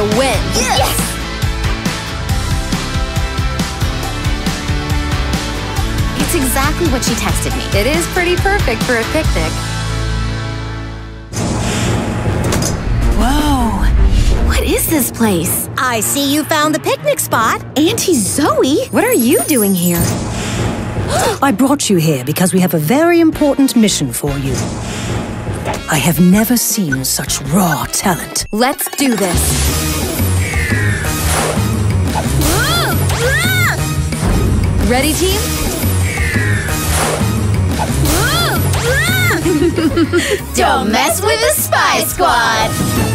the win! Yes! It's exactly what she texted me. It is pretty perfect for a picnic. Whoa! What is this place? I see you found the picnic spot. Auntie Zoe, what are you doing here? I brought you here because we have a very important mission for you. I have never seen such raw talent. Let's do this. Whoa! Ah! Ready, team? Whoa! Ah! Don't mess with the Spy Squad!